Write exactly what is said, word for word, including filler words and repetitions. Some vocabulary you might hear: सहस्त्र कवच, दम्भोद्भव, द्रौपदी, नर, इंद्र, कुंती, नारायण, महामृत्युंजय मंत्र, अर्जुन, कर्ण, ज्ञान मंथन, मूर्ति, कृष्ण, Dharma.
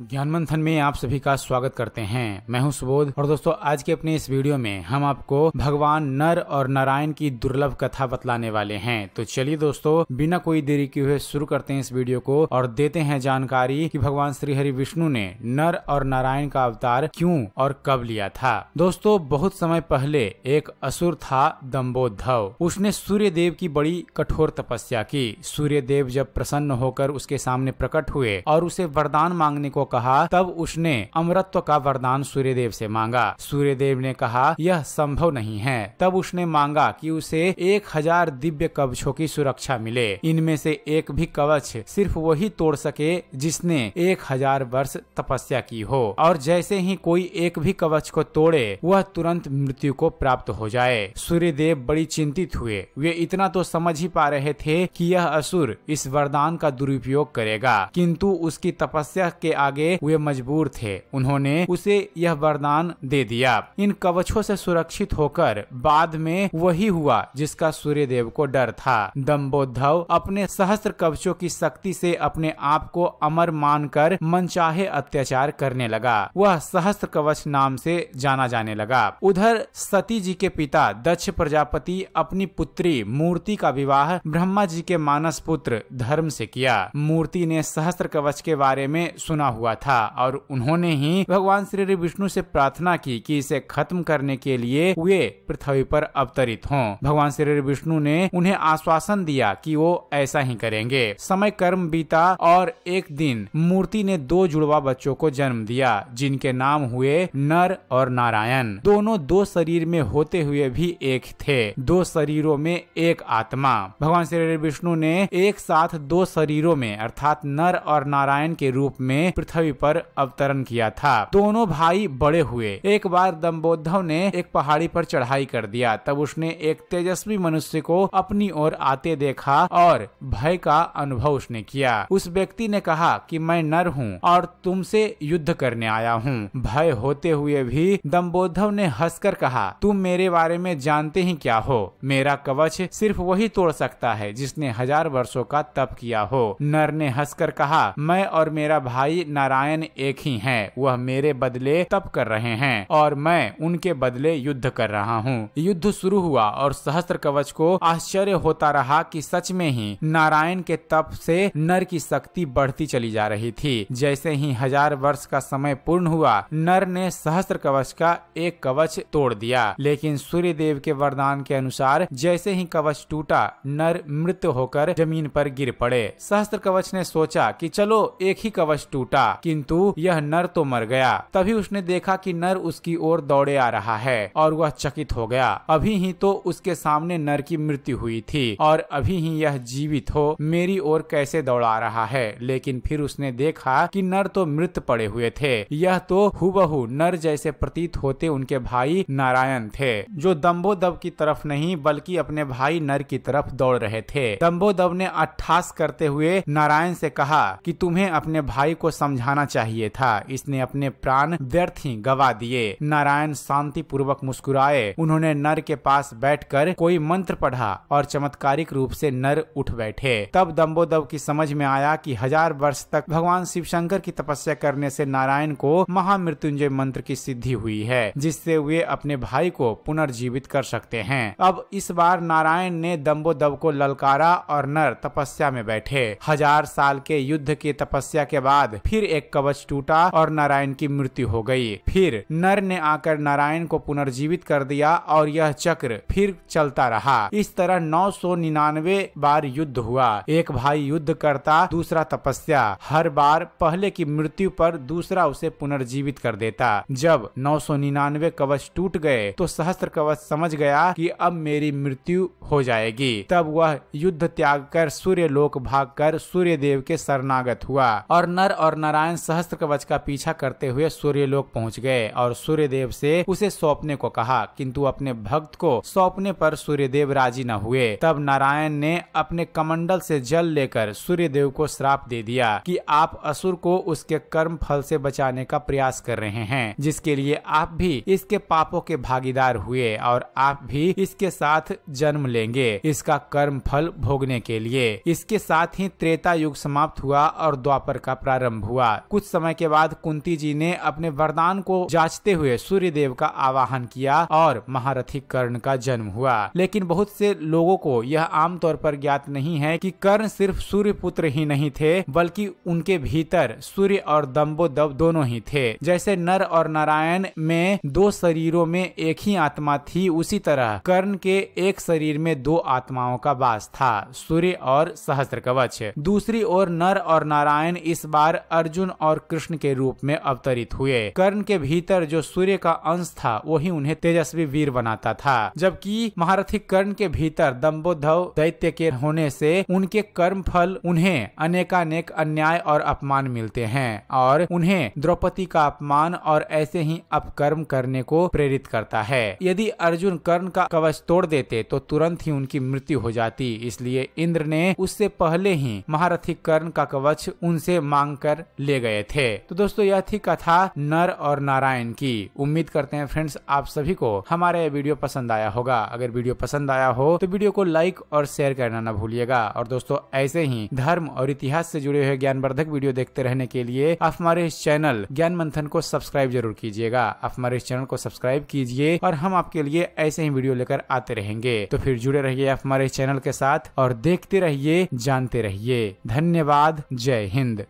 ज्ञान मंथन में आप सभी का स्वागत करते हैं। मैं हूं सुबोध और दोस्तों आज के अपने इस वीडियो में हम आपको भगवान नर और नारायण की दुर्लभ कथा बतलाने वाले हैं। तो चलिए दोस्तों बिना कोई देरी किए हुए शुरू करते हैं इस वीडियो को और देते हैं जानकारी कि भगवान श्री हरि विष्णु ने नर और नारायण का अवतार क्यों और कब लिया था। दोस्तों बहुत समय पहले एक असुर था दम्भोद्भव। उसने सूर्य देव की बड़ी कठोर तपस्या की। सूर्य देव जब प्रसन्न होकर उसके सामने प्रकट हुए और उसे वरदान मांगने को कहा, तब उसने अमरत्व का वरदान सूर्यदेव से मांगा। सूर्यदेव ने कहा यह संभव नहीं है। तब उसने मांगा कि उसे एक हजार दिव्य कवचों की सुरक्षा मिले। इनमें से एक भी कवच सिर्फ वही तोड़ सके जिसने एक हजार वर्ष तपस्या की हो, और जैसे ही कोई एक भी कवच को तोड़े वह तुरंत मृत्यु को प्राप्त हो जाए। सूर्यदेव बड़ी चिंतित हुए। वे इतना तो समझ ही पा रहे थे कि यह असुर इस वरदान का दुरुपयोग करेगा, किंतु उसकी तपस्या के आगे वे मजबूर थे। उन्होंने उसे यह वरदान दे दिया। इन कवचों से सुरक्षित होकर बाद में वही हुआ जिसका सूर्यदेव को डर था। दम्भोद्भव अपने सहस्त्र कवचों की शक्ति से अपने आप को अमर मानकर मनचाहे अत्याचार करने लगा। वह सहस्त्र कवच नाम से जाना जाने लगा। उधर सती जी के पिता दक्ष प्रजापति अपनी पुत्री मूर्ति का विवाह ब्रह्मा जी के मानस पुत्र धर्म से किया। मूर्ति ने सहस्त्र कवच के बारे में सुना हुआ था और उन्होंने ही भगवान श्री विष्णु से प्रार्थना की कि इसे खत्म करने के लिए वे पृथ्वी पर अवतरित हों। भगवान श्री विष्णु ने उन्हें आश्वासन दिया कि वो ऐसा ही करेंगे। समय कर्म बीता और एक दिन मूर्ति ने दो जुड़वा बच्चों को जन्म दिया, जिनके नाम हुए नर और नारायण। दोनों दो शरीर में होते हुए भी एक थे। दो शरीरों में एक आत्मा। भगवान श्री विष्णु ने एक साथ दो शरीरों में अर्थात नर और नारायण के रूप में पृथ्वी पर अवतरण किया था। दोनों भाई बड़े हुए। एक बार दम्भोद्भव ने एक पहाड़ी पर चढ़ाई कर दिया। तब उसने एक तेजस्वी मनुष्य को अपनी ओर आते देखा और भय का अनुभव उसने किया। उस व्यक्ति ने कहा कि मैं नर हूँ और तुमसे युद्ध करने आया हूँ। भय होते हुए भी दम्भोद्भव ने हंसकर कहा, तुम मेरे बारे में जानते ही क्या हो? मेरा कवच सिर्फ वही तोड़ सकता है जिसने हजार वर्षों का तप किया हो। नर ने हंसकर कहा, मैं और मेरा भाई नारायण एक ही हैं। वह मेरे बदले तप कर रहे हैं और मैं उनके बदले युद्ध कर रहा हूँ। युद्ध शुरू हुआ और सहस्त्र कवच को आश्चर्य होता रहा कि सच में ही नारायण के तप से नर की शक्ति बढ़ती चली जा रही थी। जैसे ही हजार वर्ष का समय पूर्ण हुआ, नर ने सहस्त्र कवच का एक कवच तोड़ दिया, लेकिन सूर्यदेव के वरदान के अनुसार जैसे ही कवच टूटा, नर मृत होकर जमीन पर गिर पड़े। सहस्त्र कवच ने सोचा कि चलो एक ही कवच टूटा, किंतु यह नर तो मर गया। तभी उसने देखा कि नर उसकी ओर दौड़े आ रहा है और वह चकित हो गया। अभी ही तो उसके सामने नर की मृत्यु हुई थी और अभी ही यह जीवित हो मेरी ओर कैसे दौड़ा रहा है। लेकिन फिर उसने देखा कि नर तो मृत पड़े हुए थे। यह तो हुबहू नर जैसे प्रतीत होते उनके भाई नारायण थे, जो दम्भोद्भव की तरफ नहीं बल्कि अपने भाई नर की तरफ दौड़ रहे थे। दम्भोद्भव ने अट्ठास करते हुए नारायण से कहा कि तुम्हें अपने भाई को समझाना चाहिए था। इसने अपने प्राण व्यर्थ ही गवा दिए। नारायण शांति पूर्वक मुस्कुराए। उन्होंने नर के पास बैठकर कोई मंत्र पढ़ा और चमत्कारिक रूप से नर उठ बैठे। तब दम्भोद्भव की समझ में आया कि हजार वर्ष तक भगवान शिव शंकर की तपस्या करने से नारायण को महामृत्युंजय मंत्र की सिद्धि हुई है, जिससे वे अपने भाई को पुनर्जीवित कर सकते हैं। अब इस बार नारायण ने दम्भोद्भव को ललकारा और नर तपस्या में बैठे। हजार साल के युद्ध की तपस्या के बाद फिर एक कवच टूटा और नारायण की मृत्यु हो गई। फिर नर ने आकर नारायण को पुनर्जीवित कर दिया और यह चक्र फिर चलता रहा। इस तरह नौ सौ निन्यानवे बार युद्ध हुआ। एक भाई युद्ध करता, दूसरा तपस्या। हर बार पहले की मृत्यु पर दूसरा उसे पुनर्जीवित कर देता। जब नौ सौ निन्यानवे कवच टूट गए तो सहस्त्र कवच समझ गया कि अब मेरी मृत्यु हो जाएगी। तब वह युद्ध त्याग कर सूर्यलोक भागकर सूर्यदेव के शरणागत हुआ और नर और नारायण सहस्त्र कवच का पीछा करते हुए सूर्यलोक पहुंच गए और सूर्यदेव से उसे सौंपने को कहा, किंतु अपने भक्त को सौंपने पर सूर्यदेव राजी न हुए। तब नारायण ने अपने कमंडल से जल लेकर सूर्यदेव को श्राप दे दिया कि आप असुर को उसके कर्म फल से बचाने का प्रयास कर रहे हैं, जिसके लिए आप भी इसके पापों के भागीदार हुए और आप भी इसके साथ जन्म लेंगे, इसका कर्म फल भोगने के लिए। इसके साथ ही त्रेता युग समाप्त हुआ और द्वापर का प्रारंभ हुआ। हुआ। कुछ समय के बाद कुंती जी ने अपने वरदान को जांचते हुए सूर्य देव का आवाहन किया और महारथी कर्ण का जन्म हुआ। लेकिन बहुत से लोगों को यह आमतौर पर ज्ञात नहीं है कि कर्ण सिर्फ सूर्य पुत्र ही नहीं थे, बल्कि उनके भीतर सूर्य और दम्भोद्भव दोनों ही थे। जैसे नर और नारायण में दो शरीरों में एक ही आत्मा थी, उसी तरह कर्ण के एक शरीर में दो आत्माओं का वास था, सूर्य और सहस्त्र कवच। दूसरी ओर नर और नारायण इस बार अर्जुन और कृष्ण के रूप में अवतरित हुए। कर्ण के भीतर जो सूर्य का अंश था वही उन्हें तेजस्वी वीर बनाता था, जबकि महारथी कर्ण के भीतर दम्भोद्भव दैत्य के होने से उनके कर्म फल उन्हें अनेकानेक अन्याय और अपमान मिलते हैं और उन्हें द्रौपदी का अपमान और ऐसे ही अपकर्म करने को प्रेरित करता है। यदि अर्जुन कर्ण का कवच तोड़ देते तो तुरंत ही उनकी मृत्यु हो जाती, इसलिए इंद्र ने उससे पहले ही महारथी कर्ण का कवच उनसे मांग कर ले गए थे। तो दोस्तों यह थी कथा नर और नारायण की। उम्मीद करते हैं फ्रेंड्स आप सभी को हमारा यह वीडियो पसंद आया होगा। अगर वीडियो पसंद आया हो तो वीडियो को लाइक और शेयर करना ना भूलिएगा। और दोस्तों ऐसे ही धर्म और इतिहास से जुड़े हुए ज्ञानवर्धक वीडियो देखते रहने के लिए आप हमारे इस चैनल ज्ञान मंथन को सब्सक्राइब जरूर कीजिएगा। आप हमारे इस चैनल को सब्सक्राइब कीजिए और हम आपके लिए ऐसे ही वीडियो लेकर आते रहेंगे। तो फिर जुड़े रहिए आप हमारे इस चैनल के साथ और देखते रहिए, जानते रहिए। धन्यवाद। जय हिंद।